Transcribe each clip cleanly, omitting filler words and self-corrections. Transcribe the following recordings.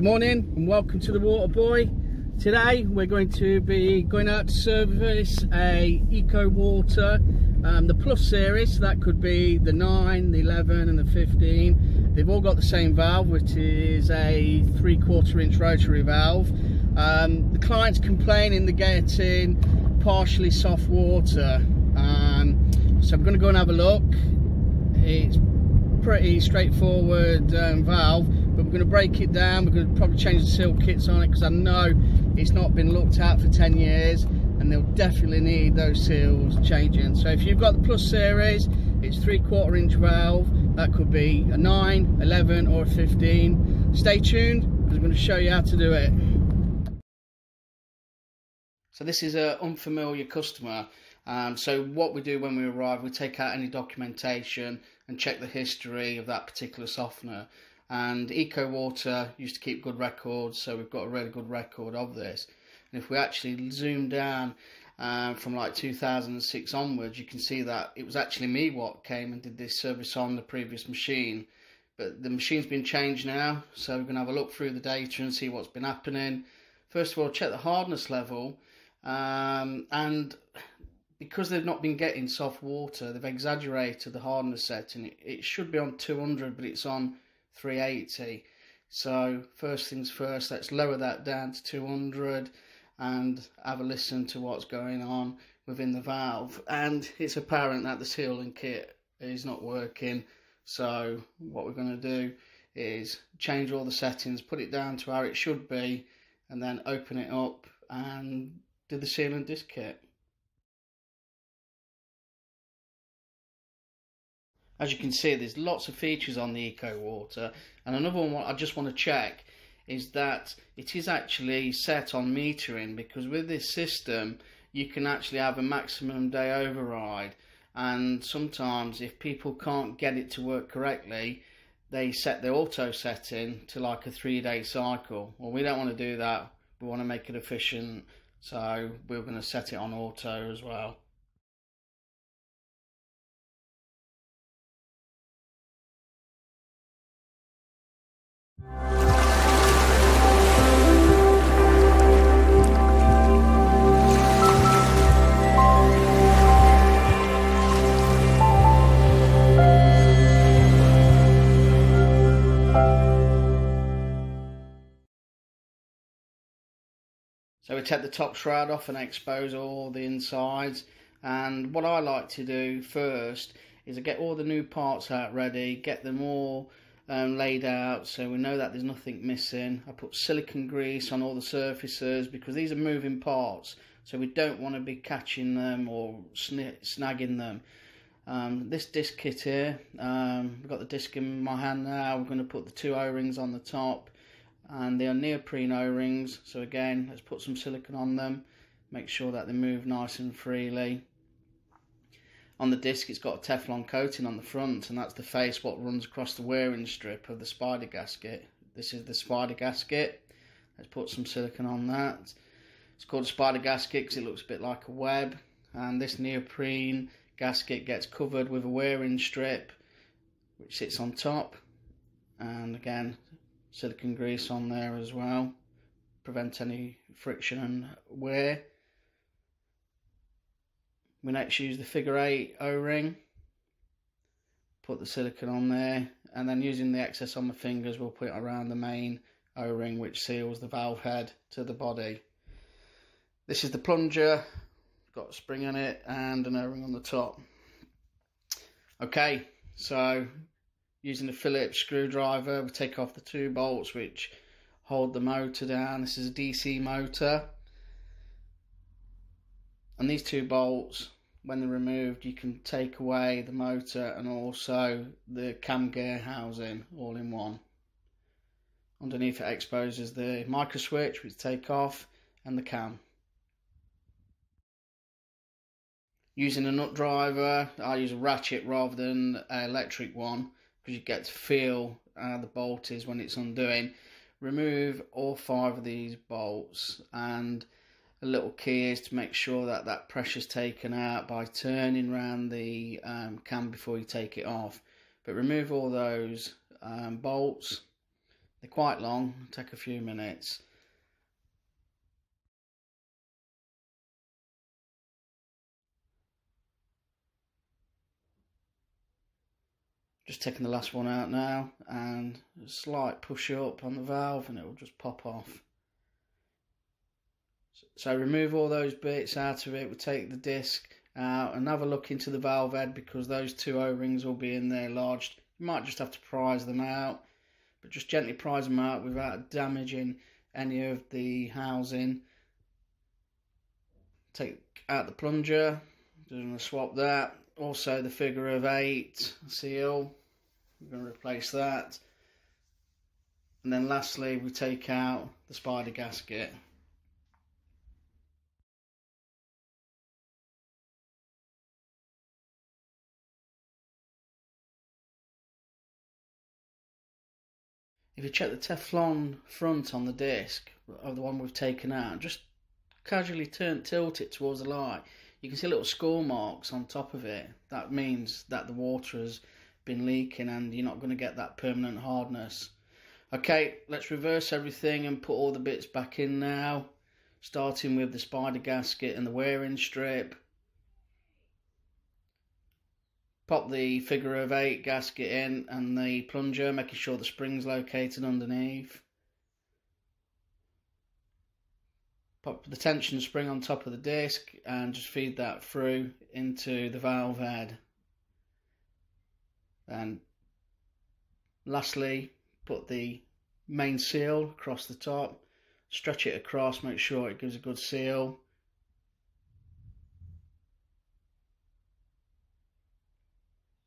Good morning and welcome to the Water Boy. Today we're going to be going out to service a EcoWater, the Plus series. So that could be the 9, the 11 and the 15. They've all got the same valve, which is a 3/4 inch rotary valve. The client's complaining they're getting partially soft water. So I'm going to go and have a look. It's pretty straightforward valve, but we're going to break it down. We're going to probably change the seal kits on it because I know it's not been looked at for 10 years and they'll definitely need those seals changing. So if you've got the Plus series, it's 3/4 inch valve. That could be a 9, 11 or a 15. Stay tuned because I'm going to show you how to do it. So this is an unfamiliar customer. So what we do when we arrive, we take out any documentation and check the history of that particular softener. And EcoWater used to keep good records, so we've got a really good record of this. And if we actually zoom down from like 2006 onwards, you can see that it was actually me what came and did this service on the previous machine. But the machine's been changed now, so we're going to have a look through the data and see what's been happening. First of all, check the hardness level, and because they've not been getting soft water, they've exaggerated the hardness setting. It should be on 200, but it's on 380. So first things first, let's lower that down to 200 and have a listen to what's going on within the valve. And it's apparent that the sealing kit is not working. So what we're going to do is change all the settings, put it down to how it should be, and then open it up and do the sealant disc kit. As you can see, there's lots of features on the EcoWater, and another one I just want to check is that it is actually set on metering, because with this system you can actually have a maximum day override, and sometimes if people can't get it to work correctly, they set their auto setting to like a 3-day cycle. Well, we don't want to do that. We want to make it efficient, so we're going to set it on auto as well. So we take the top shroud off and expose all the insides, and what I like to do first is I get all the new parts out ready, get them all laid out so we know that there's nothing missing. I put silicone grease on all the surfaces because these are moving parts, so we don't want to be catching them or snagging them. This disc kit here, I've got the disc in my hand now. We're going to put the 2 O-rings on the top, and they are neoprene O-rings, so again let's put some silicone on them, make sure that they move nice and freely. On the disc it's got a Teflon coating on the front, and that's the face what runs across the wearing strip of the spider gasket. This is the spider gasket. Let's put some silicone on that. It's called a spider gasket because it looks a bit like a web, and this neoprene gasket gets covered with a wearing strip which sits on top, and again silicone grease on there as well, prevent any friction and wear. We next use the figure 8 O-ring, put the silicone on there, and then using the excess on my fingers we'll put it around the main O-ring which seals the valve head to the body. This is the plunger, got a spring on it and an O-ring on the top. Okay, so using the Phillips screwdriver, we take off the 2 bolts which hold the motor down. This is a DC motor, and these 2 bolts, when they're removed, you can take away the motor and also the cam gear housing all in one. Underneath it exposes the micro switch which take off, and the cam. Using a nut driver, I use a ratchet rather than an electric one, because you get to feel how the bolt is when it's undoing. Remove all 5 of these bolts, and a little key is to make sure that that pressure's taken out by turning round the cam before you take it off. But remove all those bolts, They're quite long, take a few minutes. Just taking the last one out now, and a slight push up on the valve and it will just pop off. So remove all those bits out of it. We'll take the disc out and have a look into the valve head, because those two O-rings will be in there lodged. You might just have to prise them out, but just gently prise them out without damaging any of the housing. Take out the plunger, just going to swap that. Also the figure of 8 seal, we're going to replace that. And then lastly we take out the spider gasket. If you check the Teflon front on the disc of the one we've taken out, just casually tilt it towards the light, you can see little score marks on top of it. That means that the water has been leaking and you're not going to get that permanent hardness. Okay, let's reverse everything and put all the bits back in now, starting with the spider gasket and the wearing strip. Pop the figure of 8 gasket in and the plunger, making sure the spring's located underneath. Pop the tension spring on top of the disc and just feed that through into the valve head. And lastly, put the main seal across the top, stretch it across, make sure it gives a good seal.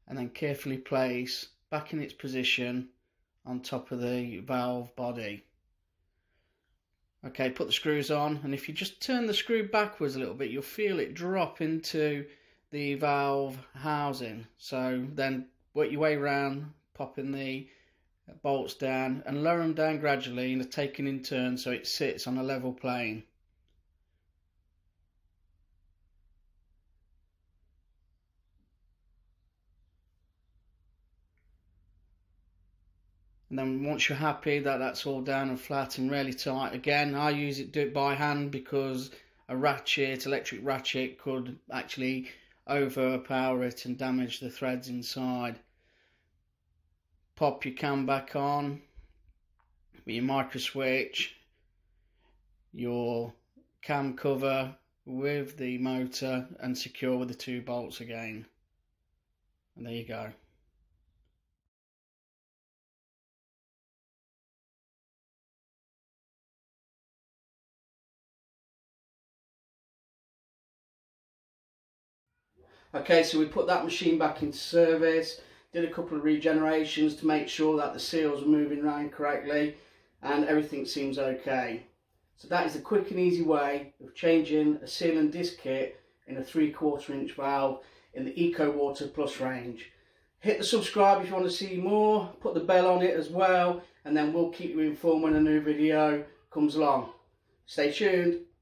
And then carefully place back in its position on top of the valve body. Okay, put the screws on, and if you just turn the screw backwards a little bit, you'll feel it drop into the valve housing. So then work your way around, popping the bolts down and lower them down gradually and taking in turn so it sits on a level plane. And then once you're happy that that's all down and flat and really tight, again I use it, do it by hand, because a ratchet, electric ratchet, could actually overpower it and damage the threads inside. Pop your cam back on with your micro switch, your cam cover with the motor, and secure with the 2 bolts again. And there you go. Okay, so we put that machine back into service, did a couple of regenerations to make sure that the seals are moving around correctly, and everything seems okay. So that is the quick and easy way of changing a seal and disc kit in a 3/4 inch valve in the EcoWater Plus range. Hit the subscribe if you want to see more, put the bell on it as well, and then we'll keep you informed when a new video comes along. Stay tuned.